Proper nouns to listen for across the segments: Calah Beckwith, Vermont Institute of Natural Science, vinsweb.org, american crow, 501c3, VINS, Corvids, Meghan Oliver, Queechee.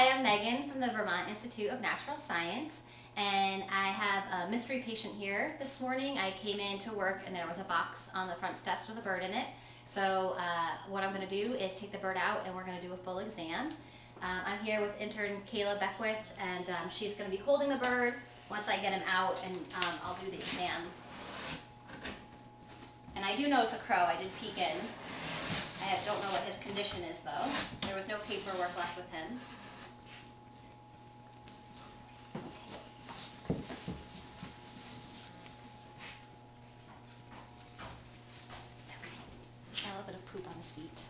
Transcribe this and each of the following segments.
Hi, I'm Megan from the Vermont Institute of Natural Science, and I have a mystery patient here this morning. I came in to work and there was a box on the front steps with a bird in it. So what I'm going to do is take the bird out and we're going to do a full exam. I'm here with intern Calah Beckwith, and she's going to be holding the bird once I get him out, and I'll do the exam. And I do know it's a crow. I did peek in. I don't know what his condition is though. There was no paperwork left with him. Feet.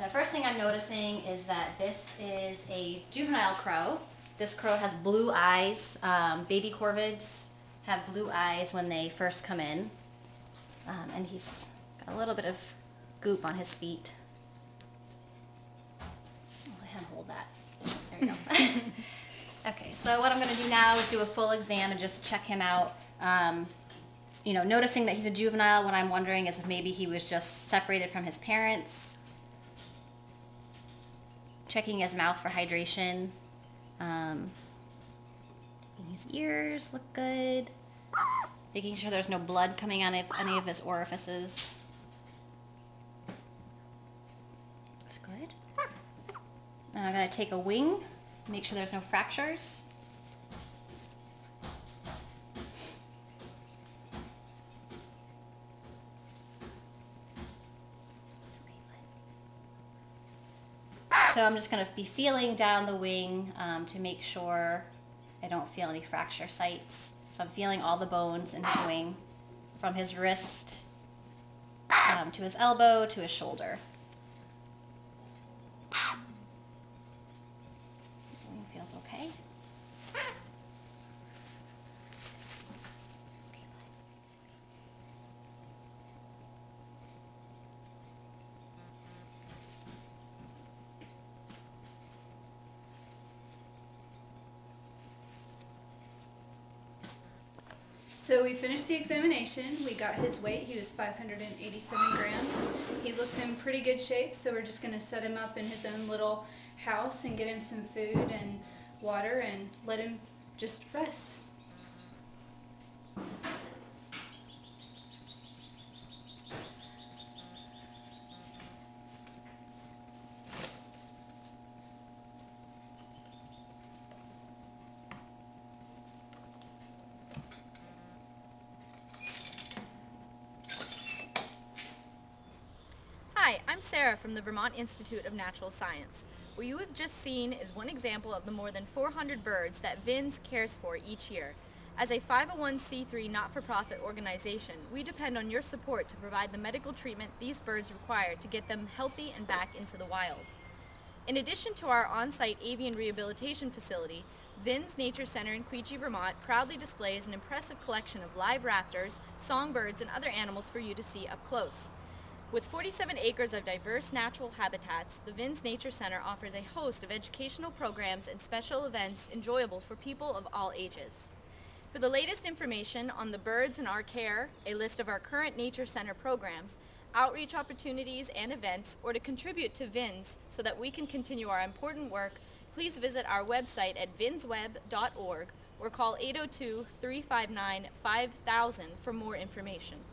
The first thing I'm noticing is that this is a juvenile crow. This crow has blue eyes. Baby corvids have blue eyes when they first come in. And he's got a little bit of goop on his feet. I'll let him hold that. There we go. Okay, so what I'm going to do now is do a full exam and just check him out. You know, noticing that he's a juvenile, what I'm wondering is if maybe he was just separated from his parents. Checking his mouth for hydration. His ears look good. Making sure there's no blood coming out of any of his orifices. Looks good. Now I'm going to take a wing, make sure there's no fractures. So I'm just going to be feeling down the wing to make sure I don't feel any fracture sites. So I'm feeling all the bones in his wing, from his wrist to his elbow to his shoulder. Everything feels okay. So we finished the examination. We got his weight. He was 587 grams. He looks in pretty good shape, so we're just going to set him up in his own little house and get him some food and water and let him just rest. Hi, I'm Sarah from the Vermont Institute of Natural Science. What you have just seen is one example of the more than 400 birds that VINS cares for each year. As a 501c3 not-for-profit organization, we depend on your support to provide the medical treatment these birds require to get them healthy and back into the wild. In addition to our on-site avian rehabilitation facility, VINS Nature Center in Queechee, Vermont proudly displays an impressive collection of live raptors, songbirds, and other animals for you to see up close. With 47 acres of diverse natural habitats, the VINS Nature Center offers a host of educational programs and special events enjoyable for people of all ages. For the latest information on the birds in our care, a list of our current Nature Center programs, outreach opportunities and events, or to contribute to VINS so that we can continue our important work, please visit our website at vinsweb.org or call 802-359-5000 for more information.